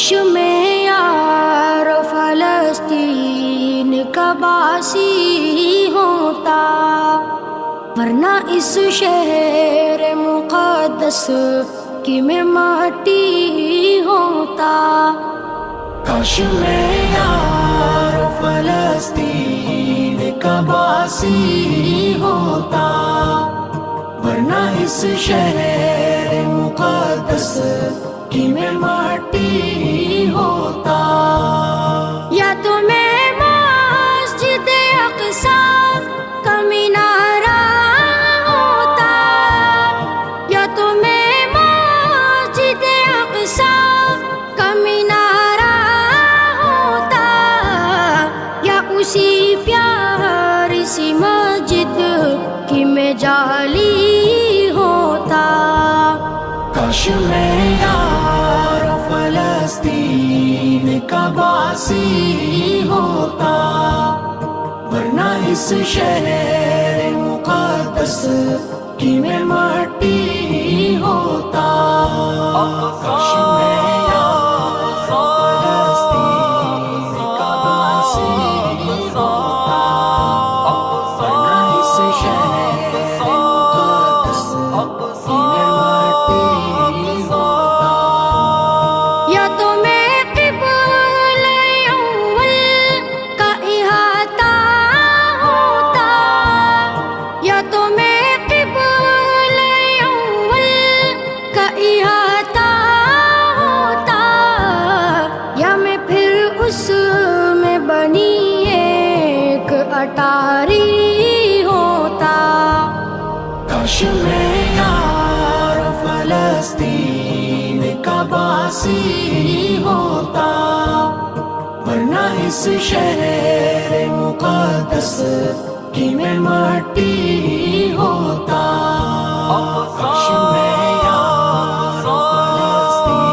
चश्मे में यार फलस्तीन का बासी होता, वरना इस शहर मुकद्दस की मैं माटी होता। काश में यार फलस्तीन का बासी होता, वरना इस शहर मुकद्दस की मैं माटी होता। या तो मैं मस्जिद अक्सा का मीनारा होता, या तो मैं मस्जिद अक्सा का मीनारा होता, या उसी प्यारी सी मस्जिद की मैं जाली होता। काश मैं यार फलस्तीन का बासी होता, वरना इस शहर मुकद्दस की मैं माटी होता। काश मैं यार फलस्तीन का बासी होता, वरना इस शहर उसमें बनी एक अटारी होता। काश मैं यार फलस्तीन का बासी होता, वरना इस शहर मुकद्दस की मैं माटी होता। काश मैं यार फलस्तीन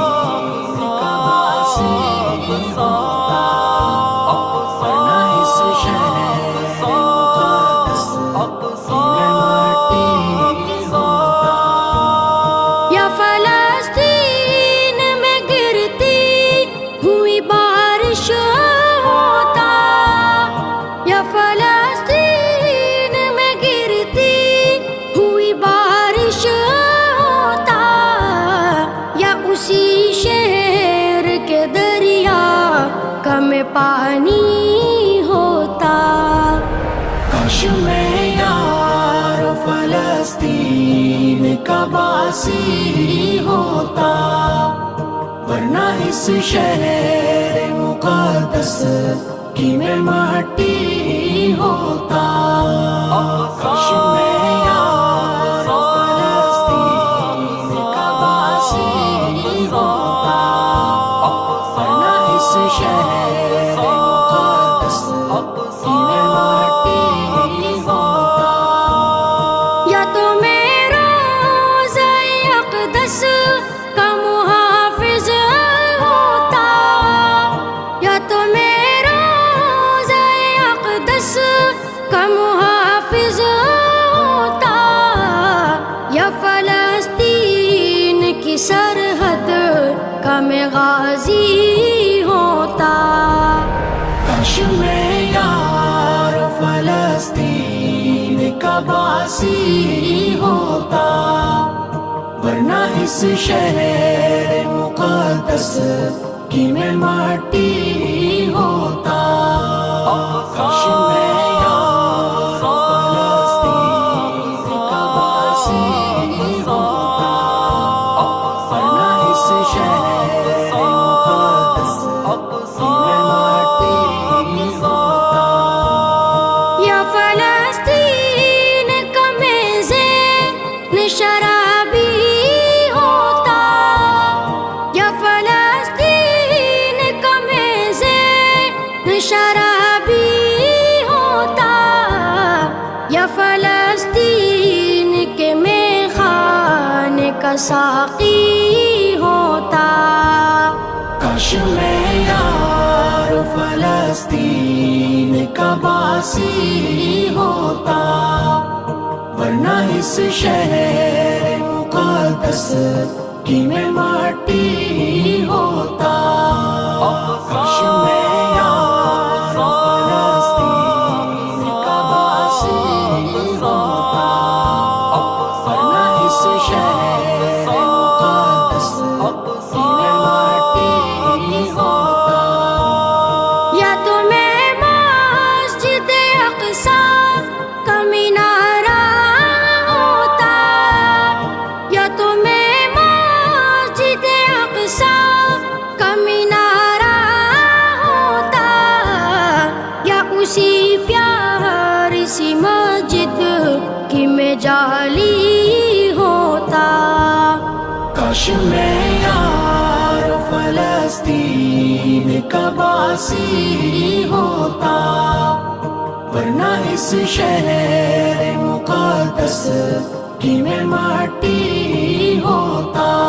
का बासी होता, फलस्तीन में गिरती हुई बारिश होता, या उसी शहर के दरिया का मैं पानी होता। काश मैं यार फलस्तीन का बासी होता, वरना इस शहर मुकद्दस की मैं माटी होता। काश मैं यार फलस्तीन का बासी होता, वरना इस शहर मुकद्दस की मैं माटी होता। या तो मैं रोज़े अक़दस का मुहाफ़िज़ होता, या तो मैं का मुहाफिज होता, या फलस्तीन की सरहद का मैं गाजी होता। काश मैं यार फलस्तीन का बासी होता, वरना इस शहर मुकद्दस की मैं माटी होता। काश मैं शराबी होता, या फलस्तीन कमेज़े शराबी होता, या फलस्तीन के में खाने का साकी होता। काश मैं यार फलस्तीन का बासी होता, वरना इस शहर मुकद्दस की मैं माटी होता। शार फलस्तीन का बासी होता, वरना इस शहर मुकद्दस की मैं माटी होता।